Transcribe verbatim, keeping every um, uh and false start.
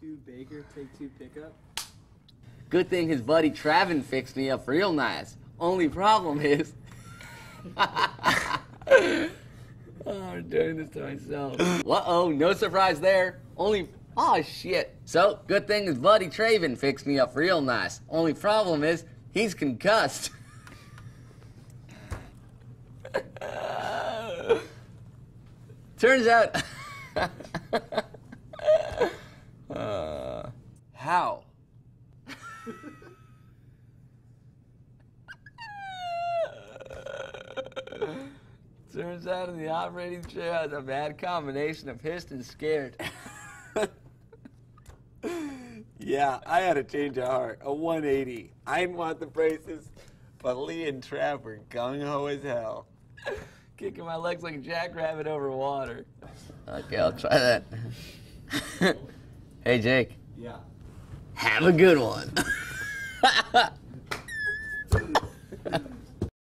two Baker, take two pickup. Good thing his buddy Travin fixed me up real nice. Only problem is, oh, I'm doing this to myself. Uh-oh, no surprise there. Only, oh shit. So, good thing his buddy Travin fixed me up real nice. Only problem is, he's concussed. Turns out, uh, how? Turns out in the operating chair has a bad combination of pissed and scared. Yeah, I had a change of heart, a one eighty. I didn't want the braces, but Lee and Trapp were gung-ho as hell. Kicking my legs like a jackrabbit over water. Okay, I'll try that. Hey, Jake. Yeah. Have a good one.